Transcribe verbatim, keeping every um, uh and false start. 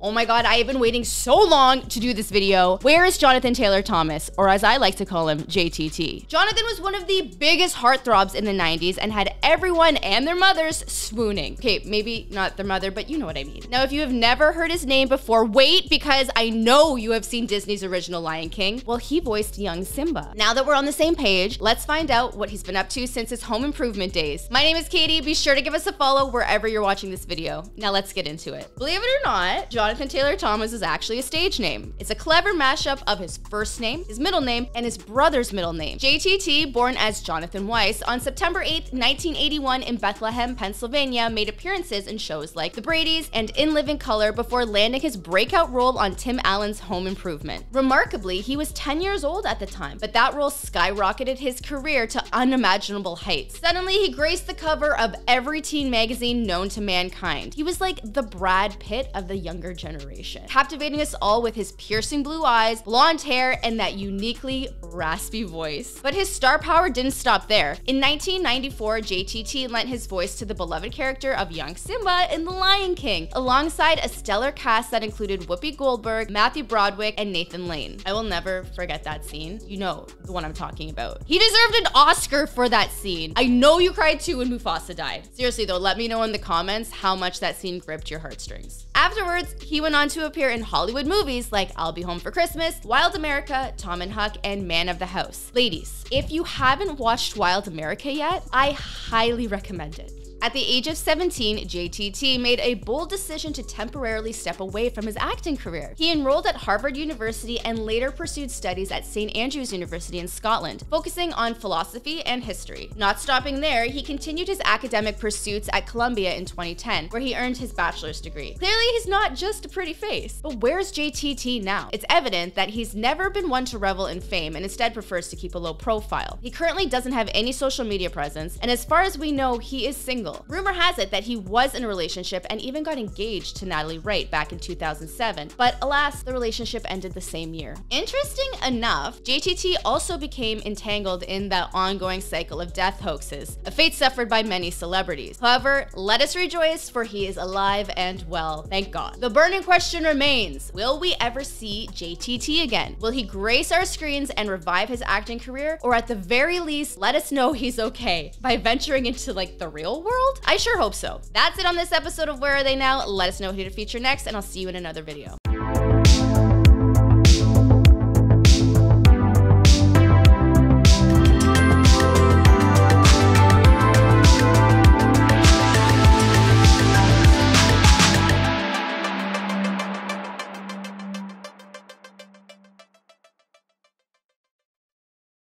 Oh my God, I have been waiting so long to do this video. Where is Jonathan Taylor Thomas, or as I like to call him, J T T? Jonathan was one of the biggest heartthrobs in the nineties and had everyone and their mothers swooning. Okay, maybe not their mother, but you know what I mean. Now, if you have never heard his name before, wait, because I know you have seen Disney's original Lion King. Well, he voiced young Simba. Now that we're on the same page, let's find out what he's been up to since his Home Improvement days. My name is Katie. Be sure to give us a follow wherever you're watching this video. Now let's get into it. Believe it or not, Jonathan Jonathan Taylor Thomas is actually a stage name. It's a clever mashup of his first name, his middle name, and his brother's middle name. J T T, born as Jonathan Weiss, on September eighth, nineteen eighty-one in Bethlehem, Pennsylvania, made appearances in shows like The Bradys and In Living Color before landing his breakout role on Tim Allen's Home Improvement. Remarkably, he was ten years old at the time, but that role skyrocketed his career to unimaginable heights. Suddenly, he graced the cover of every teen magazine known to mankind. He was like the Brad Pitt of the younger generation. generation, captivating us all with his piercing blue eyes, blonde hair, and that uniquely raspy voice. But his star power didn't stop there. In nineteen ninety-four, J T T lent his voice to the beloved character of young Simba in The Lion King, alongside a stellar cast that included Whoopi Goldberg, Matthew Broderick, and Nathan Lane. I will never forget that scene. You know the one I'm talking about. He deserved an Oscar for that scene. I know you cried too when Mufasa died. Seriously though, let me know in the comments how much that scene gripped your heartstrings. Afterwards, he went on to appear in Hollywood movies like I'll Be Home for Christmas, Wild America, Tom and Huck, and Man of the House. Ladies, if you haven't watched Wild America yet, I highly recommend it. At the age of seventeen, J T T made a bold decision to temporarily step away from his acting career. He enrolled at Harvard University and later pursued studies at Saint Andrews University in Scotland, focusing on philosophy and history. Not stopping there, he continued his academic pursuits at Columbia in twenty ten, where he earned his bachelor's degree. Clearly, he's not just a pretty face. But where's J T T now? It's evident that he's never been one to revel in fame and instead prefers to keep a low profile. He currently doesn't have any social media presence, and as far as we know, he is single. Rumor has it that he was in a relationship and even got engaged to Natalie Wright back in two thousand seven, but alas, the relationship ended the same year. Interesting enough, J T T also became entangled in that ongoing cycle of death hoaxes, a fate suffered by many celebrities. However, let us rejoice, for he is alive and well, thank God. The burning question remains, will we ever see J T T again? Will he grace our screens and revive his acting career, or at the very least, let us know he's okay by venturing into like the real world? I sure hope so. That's it on this episode of Where Are They Now? Let us know who to feature next, and I'll see you in another video.